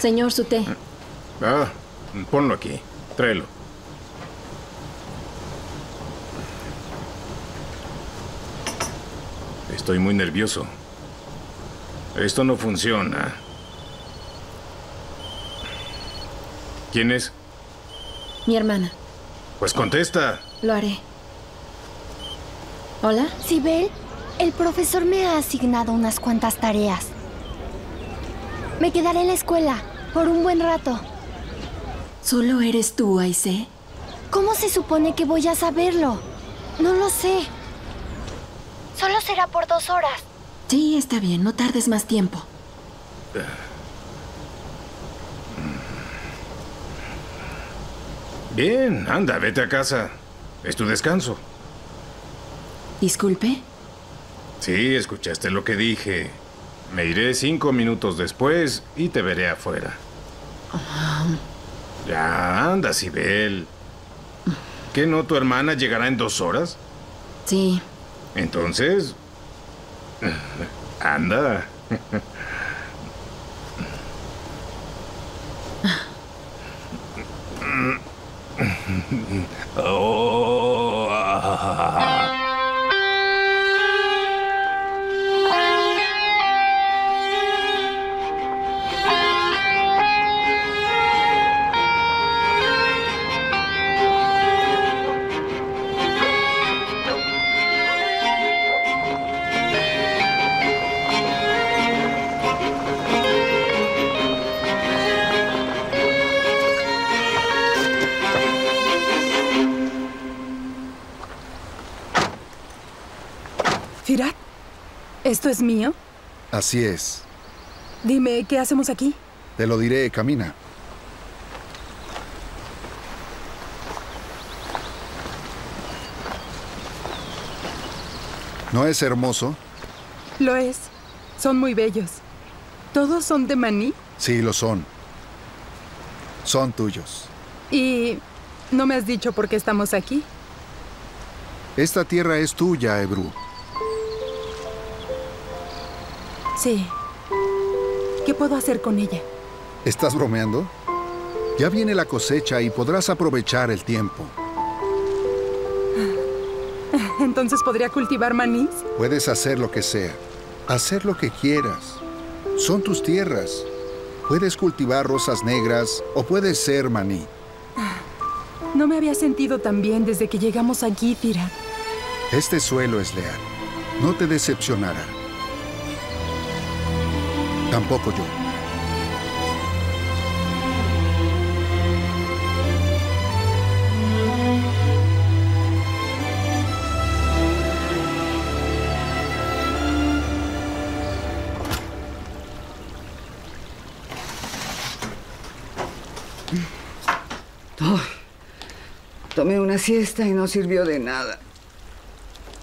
Señor, su té. Ah, ponlo aquí. Tráelo. Estoy muy nervioso. Esto no funciona. ¿Quién es? Mi hermana. Pues contesta. Lo haré. ¿Hola? Sibel, el profesor me ha asignado unas cuantas tareas. Me quedaré en la escuela por un buen rato. ¿Solo eres tú, Ayşe? ¿Cómo se supone que voy a saberlo? No lo sé. Solo será por 2 horas. Sí, está bien. No tardes más tiempo. Bien, anda, vete a casa. Es tu descanso. ¿Disculpe? Sí, escuchaste lo que dije. Me iré 5 minutos después y te veré afuera. Ya, anda, Sibel. ¿Qué no? ¿Tu hermana llegará en 2 horas? Sí. Entonces, anda. Oh. ¿Esto es mío? Así es. Dime, ¿qué hacemos aquí? Te lo diré, camina. ¿No es hermoso? Lo es. Son muy bellos. ¿Todos son de maní? Sí, lo son. Son tuyos. ¿Y no me has dicho por qué estamos aquí? Esta tierra es tuya, Ebru. Sí. ¿Qué puedo hacer con ella? ¿Estás bromeando? Ya viene la cosecha y podrás aprovechar el tiempo. ¿Entonces podría cultivar manís? Puedes hacer lo que sea. Hacer lo que quieras. Son tus tierras. Puedes cultivar rosas negras o puedes ser maní. No me había sentido tan bien desde que llegamos aquí, Tira. Este suelo es leal. No te decepcionará. Tampoco yo. Oh, tomé una siesta y no sirvió de nada.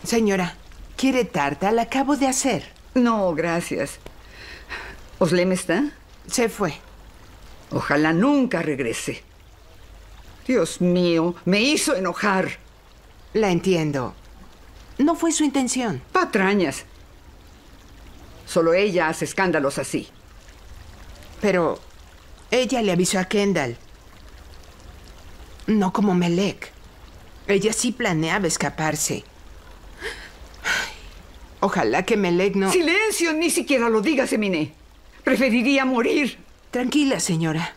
Señora, ¿quiere tarta? La acabo de hacer. No, gracias. ¿Özlem está? Se fue. Ojalá nunca regrese. Dios mío, me hizo enojar. La entiendo. No fue su intención. Patrañas. Solo ella hace escándalos así. Pero ella le avisó a Kendal. No como Melec. Ella sí planeaba escaparse. Ojalá que Melec no... ¡Silencio! Ni siquiera lo digas, Emine. Preferiría morir. Tranquila, señora.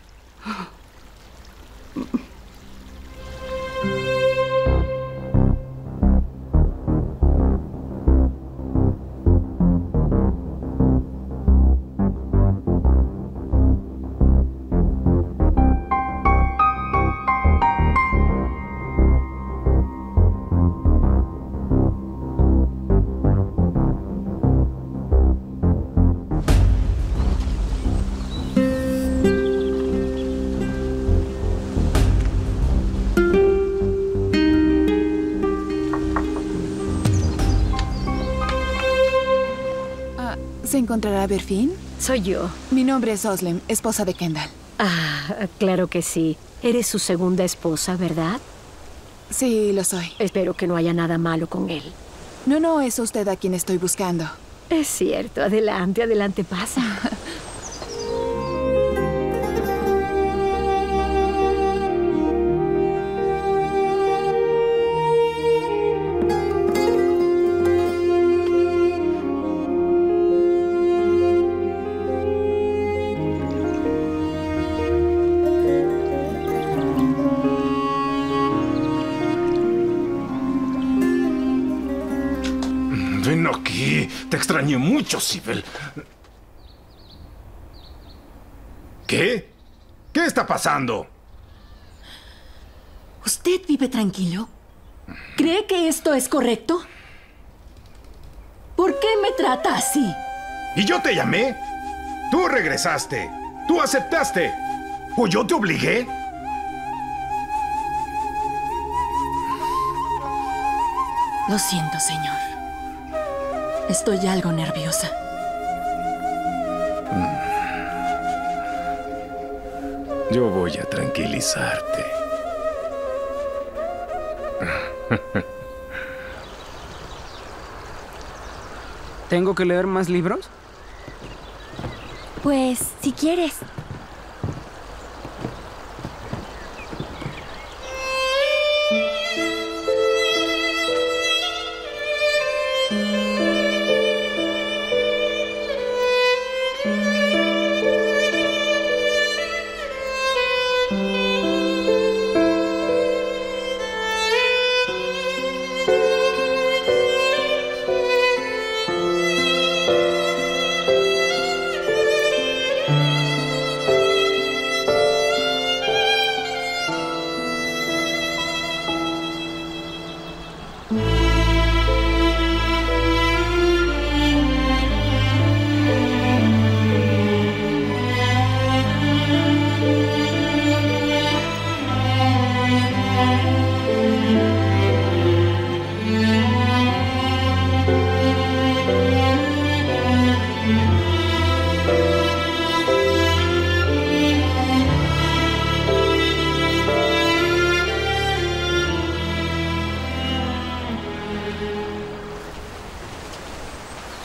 ¿Se encontrará Berfin? Soy yo. Mi nombre es Özlem, esposa de Kendal. Ah, claro que sí. Eres su segunda esposa, ¿verdad? Sí, lo soy. Espero que no haya nada malo con él. No, no, es usted a quien estoy buscando. Es cierto. Adelante, adelante, pasa. extrañé mucho, Sibel. ¿Qué? ¿Qué está pasando? ¿Usted vive tranquilo? ¿Cree que esto es correcto? ¿Por qué me trata así? ¿Y yo te llamé? Tú regresaste. Tú aceptaste. ¿O yo te obligué? Lo siento, señor. Estoy algo nerviosa. Yo voy a tranquilizarte. ¿Tengo que leer más libros? Pues, si quieres.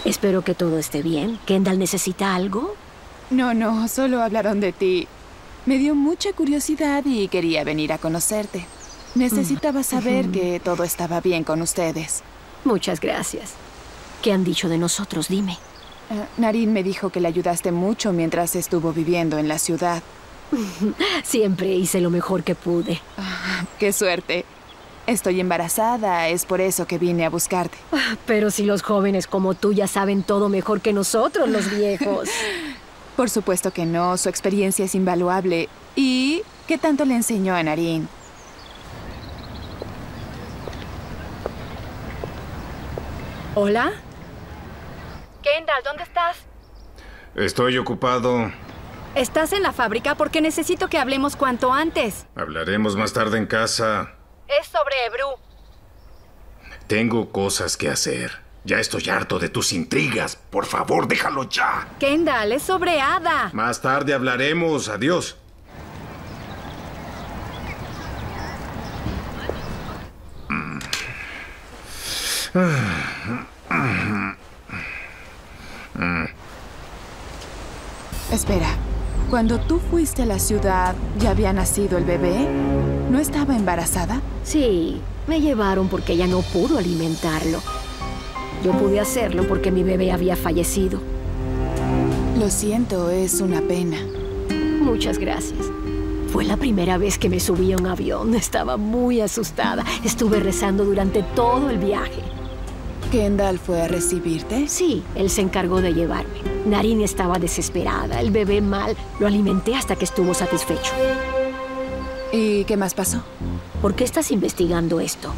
Espero que todo esté bien. ¿Kendal necesita algo? No, no, solo hablaron de ti. Me dio mucha curiosidad y quería venir a conocerte. Necesitaba saber que todo estaba bien con ustedes. Muchas gracias. ¿Qué han dicho de nosotros? Dime. Narín me dijo que le ayudaste mucho mientras estuvo viviendo en la ciudad. Siempre hice lo mejor que pude. ¡Qué suerte! Estoy embarazada, es por eso que vine a buscarte. Pero si los jóvenes como tú ya saben todo mejor que nosotros, los viejos. Por supuesto que no, su experiencia es invaluable. ¿Y qué tanto le enseñó a Narín? ¿Hola? Kendal, ¿dónde estás? Estoy ocupado. ¿Estás en la fábrica? Porque necesito que hablemos cuanto antes. Hablaremos más tarde en casa. Es sobre Ebru. Tengo cosas que hacer. Ya estoy harto de tus intrigas. Por favor, déjalo ya. Kendal, es sobre Ada. Más tarde hablaremos. Adiós. Espera. Cuando tú fuiste a la ciudad, ¿ya había nacido el bebé? ¿No estaba embarazada? Sí, me llevaron porque ella no pudo alimentarlo. Yo pude hacerlo porque mi bebé había fallecido. Lo siento, es una pena. Muchas gracias. Fue la primera vez que me subí a un avión. Estaba muy asustada. Estuve rezando durante todo el viaje. ¿Kendal fue a recibirte? Sí, él se encargó de llevarme. Narín estaba desesperada, el bebé mal. Lo alimenté hasta que estuvo satisfecho. ¿Y qué más pasó? ¿Por qué estás investigando esto?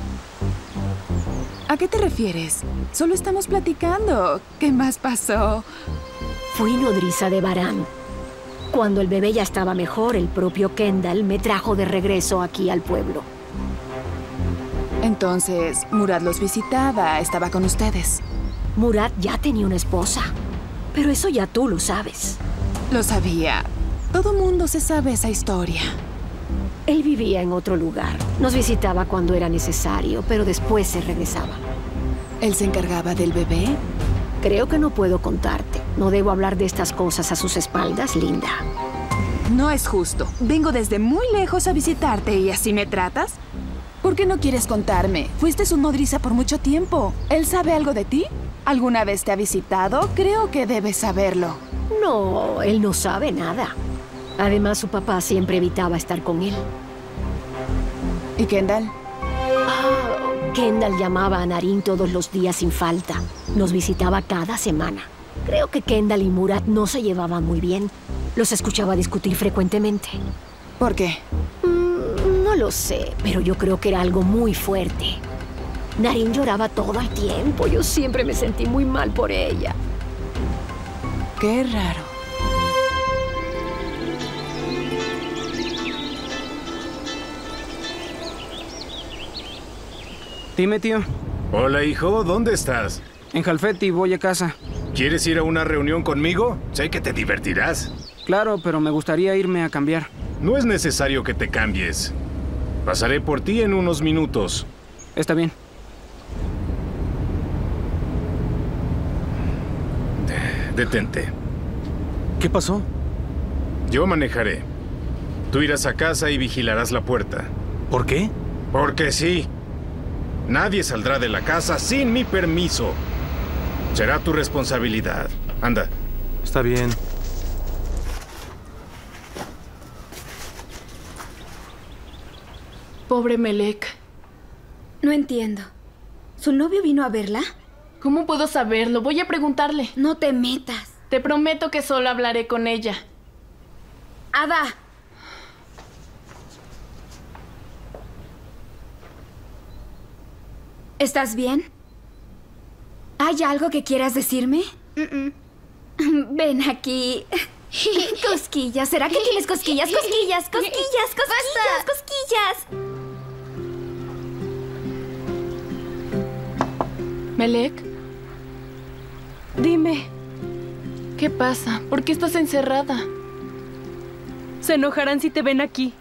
¿A qué te refieres? Solo estamos platicando. ¿Qué más pasó? Fui nodriza de Barán. Cuando el bebé ya estaba mejor, el propio Kendal me trajo de regreso aquí al pueblo. Entonces, Murat los visitaba, estaba con ustedes. Murat ya tenía una esposa, pero eso ya tú lo sabes. Lo sabía. Todo mundo se sabe esa historia. Él vivía en otro lugar. Nos visitaba cuando era necesario, pero después se regresaba. ¿Él se encargaba del bebé? Creo que no puedo contarte. No debo hablar de estas cosas a sus espaldas, Linda. No es justo. Vengo desde muy lejos a visitarte y así me tratas. ¿Por qué no quieres contarme? Fuiste su nodriza por mucho tiempo. ¿Él sabe algo de ti? ¿Alguna vez te ha visitado? Creo que debes saberlo. No, él no sabe nada. Además, su papá siempre evitaba estar con él. ¿Y Kendal? Kendal llamaba a Narín todos los días sin falta. Nos visitaba cada semana. Creo que Kendal y Murat no se llevaban muy bien. Los escuchaba discutir frecuentemente. ¿Por qué? No lo sé, pero yo creo que era algo muy fuerte. Narín lloraba todo el tiempo. Yo siempre me sentí muy mal por ella. Qué raro. Dime, tío. Hola, hijo. ¿Dónde estás? En Halfeti. Voy a casa. ¿Quieres ir a una reunión conmigo? Sé que te divertirás. Claro, pero me gustaría irme a cambiar. No es necesario que te cambies. Pasaré por ti en unos minutos. Está bien. Detente. ¿Qué pasó? Yo manejaré. Tú irás a casa y vigilarás la puerta. ¿Por qué? Porque sí. Nadie saldrá de la casa sin mi permiso. Será tu responsabilidad. Anda. Está bien. Pobre Melec. No entiendo. ¿Su novio vino a verla? ¿Cómo puedo saberlo? Voy a preguntarle. No te metas. Te prometo que solo hablaré con ella. Ada. ¿Estás bien? ¿Hay algo que quieras decirme? Ven aquí. Cosquillas. ¿Será que tienes cosquillas? Cosquillas, cosquillas, cosquillas, cosquillas. Melec, dime, ¿qué pasa? ¿Por qué estás encerrada? Se enojarán si te ven aquí.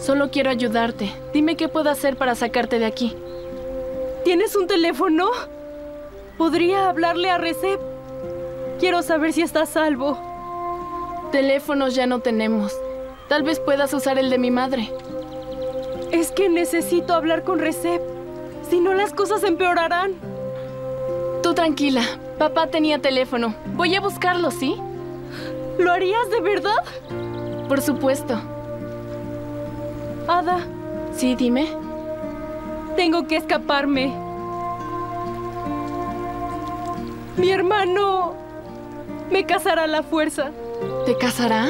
Solo quiero ayudarte. Dime qué puedo hacer para sacarte de aquí. ¿Tienes un teléfono? Podría hablarle a Recep. Quiero saber si está a salvo. Teléfonos ya no tenemos. Tal vez puedas usar el de mi madre. Es que necesito hablar con Recep. Si no, las cosas empeorarán. Tú tranquila. Papá tenía teléfono. Voy a buscarlo, ¿sí? ¿Lo harías de verdad? Por supuesto. Ada. Sí, dime. Tengo que escaparme. Mi hermano me casará a la fuerza. ¿Te casará?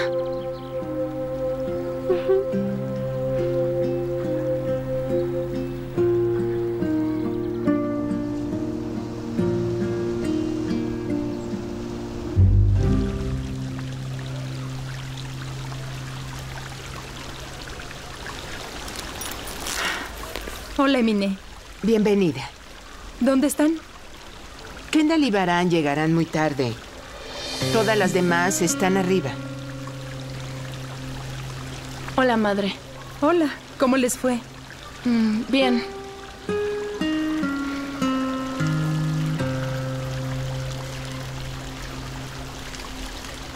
Hola, Emine. Bienvenida. ¿Dónde están? Kendal y Barán llegarán muy tarde. Todas las demás están arriba. Hola, madre. Hola. ¿Cómo les fue? Bien.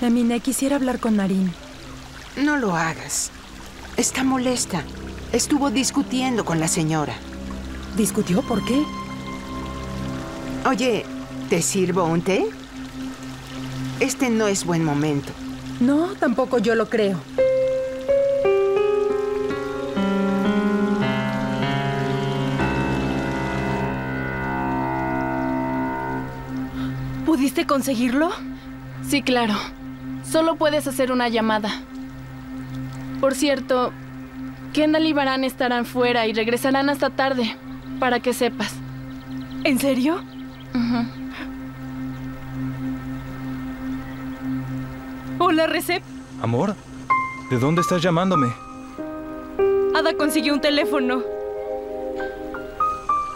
Emine, quisiera hablar con Narín. No lo hagas. Está molesta. Estuvo discutiendo con la señora. ¿Discutió? ¿Por qué? Oye, ¿te sirvo un té? Este no es buen momento. No, tampoco yo lo creo. ¿Pudiste conseguirlo? Sí, claro. Solo puedes hacer una llamada. Por cierto, Kendal y Barán estarán fuera y regresarán hasta tarde, para que sepas. ¿En serio? Hola, Recep. Amor, ¿de dónde estás llamándome? Ada consiguió un teléfono.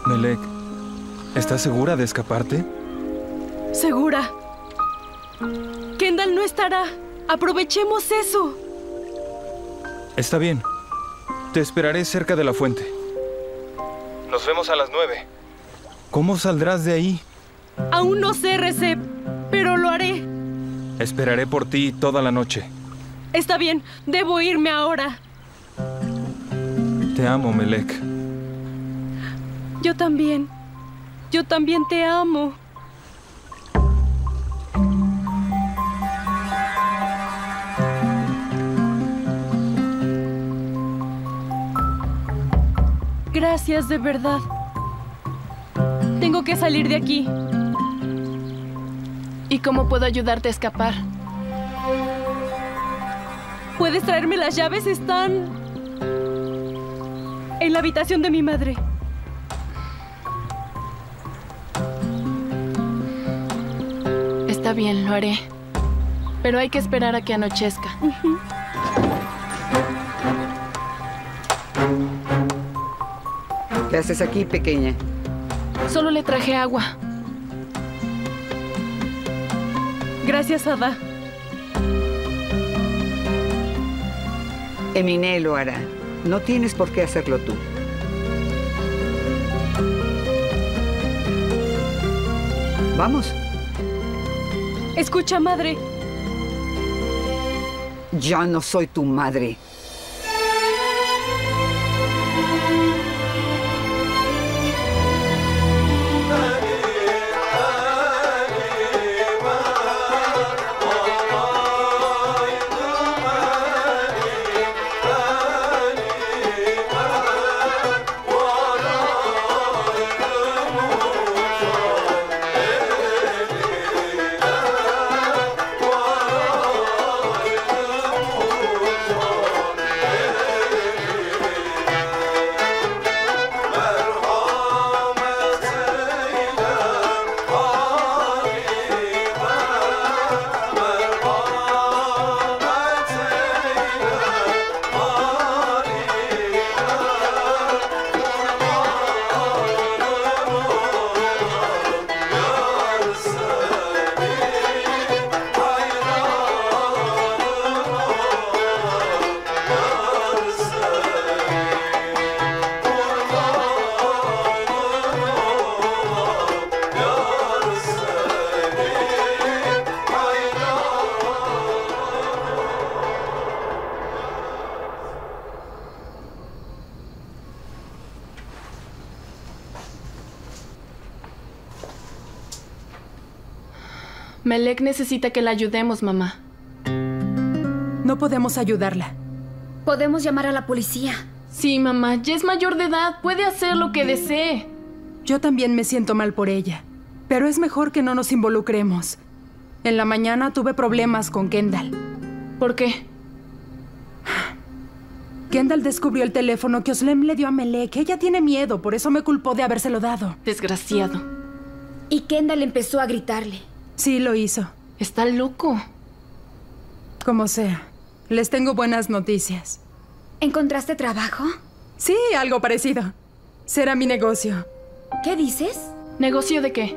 Melec, ¿estás segura de escaparte? Segura. Kendal no estará. Aprovechemos eso. Está bien. Te esperaré cerca de la fuente. Nos vemos a las 9. ¿Cómo saldrás de ahí? Aún no sé, Recep, pero lo haré. Esperaré por ti toda la noche. Está bien, debo irme ahora. Te amo, Melec. Yo también. Yo también te amo. Gracias, de verdad. Tengo que salir de aquí. ¿Y cómo puedo ayudarte a escapar? ¿Puedes traerme las llaves? Están en la habitación de mi madre. Está bien, lo haré. Pero hay que esperar a que anochezca. ¿Qué haces aquí, pequeña? Solo le traje agua. Gracias, Ada. Emine lo hará. No tienes por qué hacerlo tú. Vamos. Escucha, madre. Yo no soy tu madre. Melec necesita que la ayudemos, mamá. No podemos ayudarla. Podemos llamar a la policía. Sí, mamá, ya es mayor de edad, puede hacer lo que desee. Yo también me siento mal por ella, pero es mejor que no nos involucremos. En la mañana tuve problemas con Kendal. ¿Por qué? Kendal descubrió el teléfono que Özlem le dio a Melec. Ella tiene miedo, por eso me culpó de habérselo dado. Desgraciado. Y Kendal empezó a gritarle. Sí, lo hizo. Está loco. Como sea, les tengo buenas noticias. ¿Encontraste trabajo? Sí, algo parecido. Será mi negocio. ¿Qué dices? ¿Negocio de qué?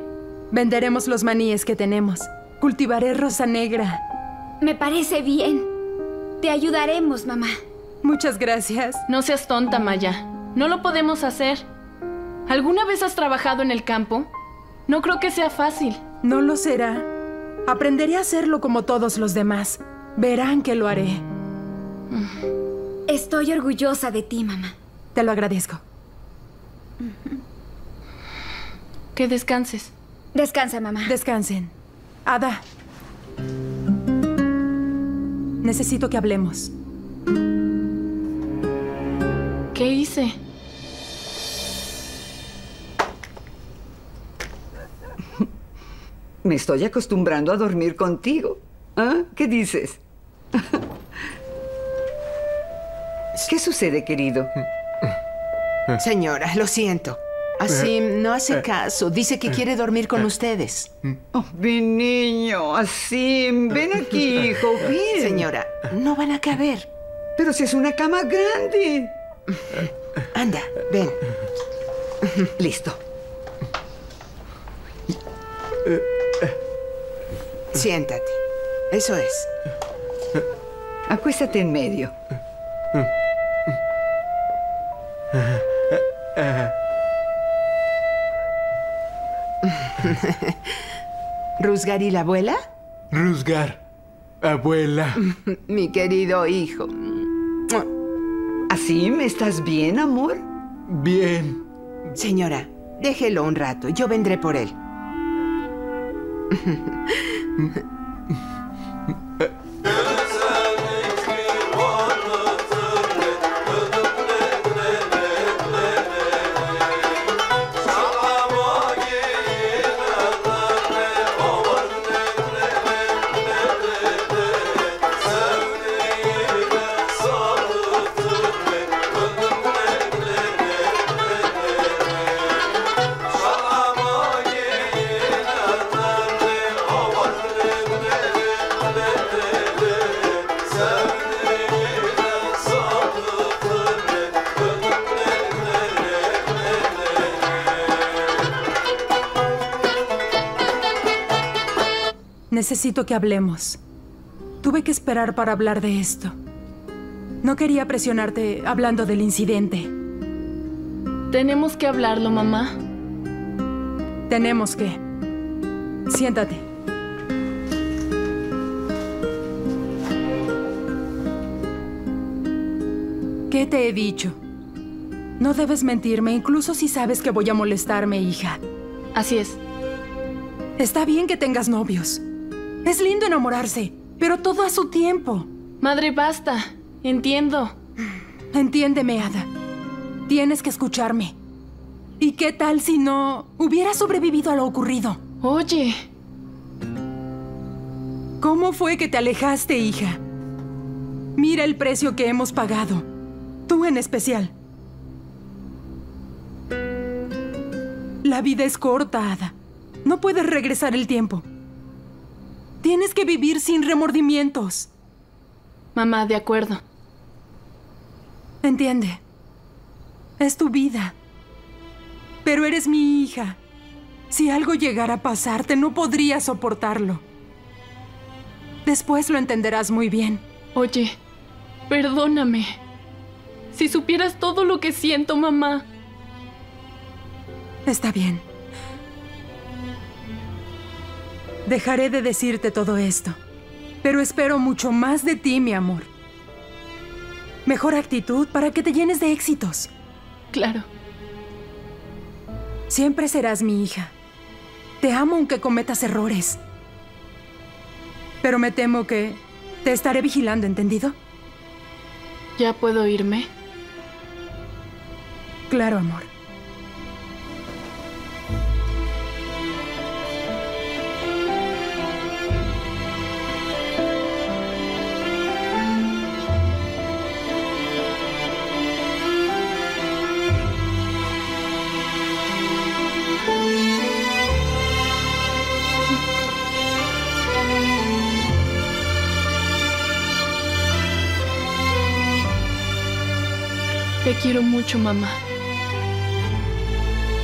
Venderemos los maníes que tenemos. Cultivaré rosa negra. Me parece bien. Te ayudaremos, mamá. Muchas gracias. No seas tonta, Maya. No lo podemos hacer. ¿Alguna vez has trabajado en el campo? No creo que sea fácil. No lo será. Aprenderé a hacerlo como todos los demás. Verán que lo haré. Estoy orgullosa de ti, mamá. Te lo agradezco. Que descanses. Descansa, mamá. Descansen. Ada. Necesito que hablemos. ¿Qué hice? Me estoy acostumbrando a dormir contigo. ¿Ah? ¿Qué dices? ¿Qué sucede, querido? Señora, lo siento. Asim no hace caso. Dice que quiere dormir con ustedes. Oh, mi niño, Asim, ven aquí, hijo, ven. Señora, no van a caber. Pero si es una cama grande. Anda, ven. Listo. Siéntate. Eso es. Acuéstate en medio. ¿Ruzgar y la abuela? Ruzgar, abuela. Mi querido hijo. ¿Así me estás bien, amor? Bien. Señora, déjelo un rato. Yo vendré por él. necesito que hablemos. Tuve que esperar para hablar de esto. No quería presionarte hablando del incidente. Tenemos que hablarlo, mamá. Tenemos que. Siéntate. ¿Qué te he dicho? No debes mentirme, incluso si sabes que voy a molestarme, hija. Así es. Está bien que tengas novios. Es lindo enamorarse, pero todo a su tiempo. Madre, basta. Entiendo. Entiéndeme, Ada. Tienes que escucharme. ¿Y qué tal si no hubiera sobrevivido a lo ocurrido? Oye. ¿Cómo fue que te alejaste, hija? Mira el precio que hemos pagado. Tú en especial. La vida es corta, Ada. No puedes regresar el tiempo. Tienes que vivir sin remordimientos. Mamá, de acuerdo. Entiende. Es tu vida. Pero eres mi hija. Si algo llegara a pasarte, no podría soportarlo. Después lo entenderás muy bien. Oye, perdóname. Si supieras todo lo que siento, mamá. Está bien. Dejaré de decirte todo esto, pero espero mucho más de ti, mi amor. Mejor actitud para que te llenes de éxitos. Claro. Siempre serás mi hija. Te amo aunque cometas errores. Pero me temo que te estaré vigilando, ¿entendido? ¿Ya puedo irme? Claro, amor. Te quiero mucho, mamá.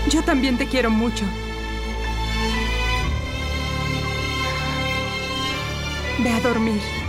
Yo también te quiero mucho. Ve a dormir.